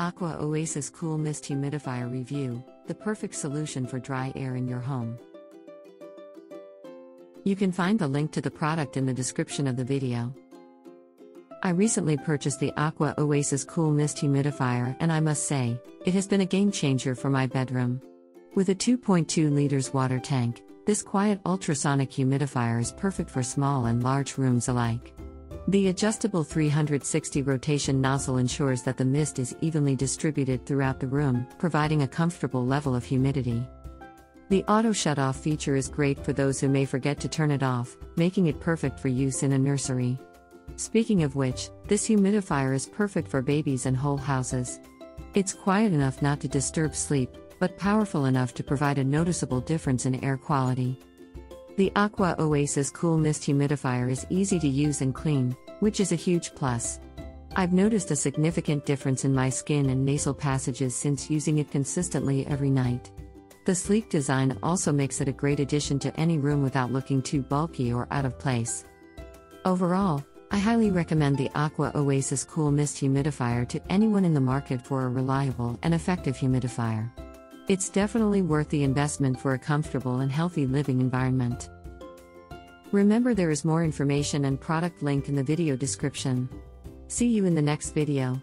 AquaOasis Cool Mist Humidifier Review, the perfect solution for dry air in your home. You can find the link to the product in the description of the video. I recently purchased the AquaOasis Cool Mist Humidifier, and I must say, it has been a game changer for my bedroom. With a 2.2 liters water tank, this quiet ultrasonic humidifier is perfect for small and large rooms alike. The adjustable 360 rotation nozzle ensures that the mist is evenly distributed throughout the room, providing a comfortable level of humidity. The auto shut-off feature is great for those who may forget to turn it off, making it perfect for use in a nursery. Speaking of which, this humidifier is perfect for babies and whole houses. It's quiet enough not to disturb sleep, but powerful enough to provide a noticeable difference in air quality. The AquaOasis Cool Mist Humidifier is easy to use and clean, which is a huge plus. I've noticed a significant difference in my skin and nasal passages since using it consistently every night. The sleek design also makes it a great addition to any room without looking too bulky or out of place. Overall, I highly recommend the AquaOasis Cool Mist Humidifier to anyone in the market for a reliable and effective humidifier. It's definitely worth the investment for a comfortable and healthy living environment. Remember, there is more information and product link in the video description. See you in the next video.